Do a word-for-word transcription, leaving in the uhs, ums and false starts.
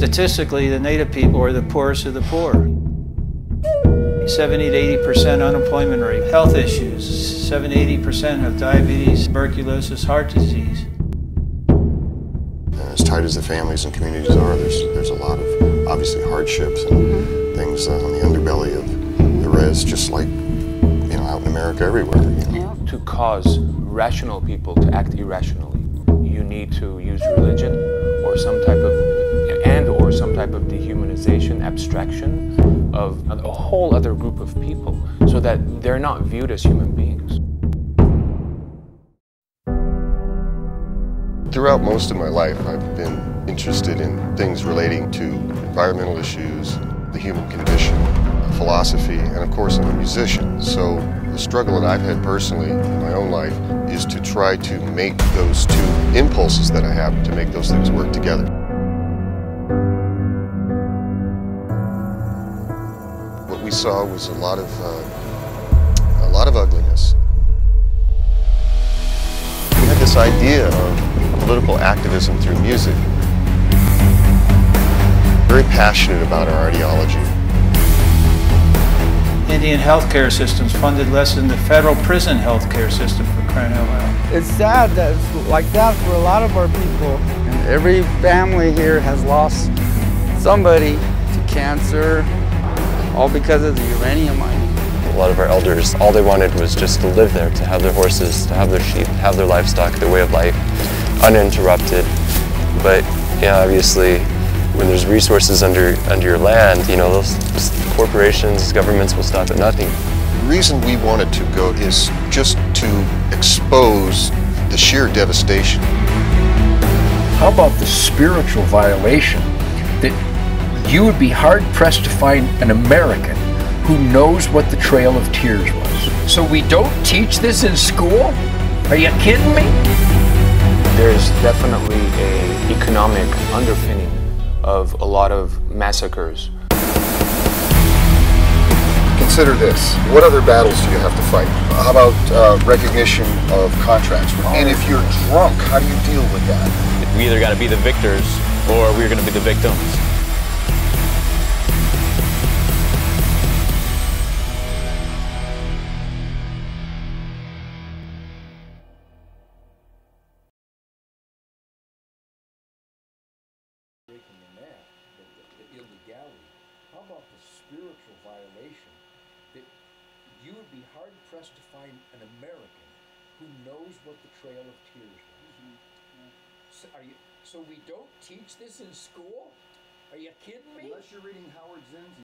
Statistically, the Native people are the poorest of the poor. seventy to eighty percent unemployment rate, health issues, seventy to eighty percent of diabetes, tuberculosis, heart disease. And as tight as the families and communities are, there's, there's a lot of, obviously, hardships and things uh, on the underbelly of the res, just like, you know, out in America everywhere. You know? To cause rational people to act irrationally, you need to use religion or some type of, and or some type of dehumanization, abstraction of a whole other group of people so that they're not viewed as human beings. Throughout most of my life, I've been interested in things relating to environmental issues, the human condition, philosophy, and of course I'm a musician. So the struggle that I've had personally in my own life is to try to make those two impulses that I have, to make those things work together. What we saw was a lot of, uh, a lot of ugliness. We had this idea of political activism through music. Very passionate about our ideology. Indian healthcare system's funded less than the federal prison healthcare system, for crying out loud. It's sad that it's like that for a lot of our people. And every family here has lost somebody to cancer, all because of the uranium mining. A lot of our elders, all they wanted was just to live there, to have their horses, to have their sheep, to have their livestock, their way of life, uninterrupted. But yeah, obviously, when there's resources under, under your land, you know, those, those corporations, governments will stop at nothing. The reason we wanted to go is just to expose the sheer devastation. How about the spiritual violation that you would be hard-pressed to find an American who knows what the Trail of Tears was? So we don't teach this in school? Are you kidding me? There's definitely an economic underpinning of a lot of massacres. Consider this. What other battles do you have to fight? How about uh, recognition of contracts? And if you're drunk, how do you deal with that? We either got to be the victors or we're going to be the victims. How about the spiritual violation that you would be hard-pressed to find an American who knows what the Trail of Tears was? Mm-hmm. Yeah. So, are you, so we don't teach this in school? Are you kidding me? Unless you're reading Howard Zinn's.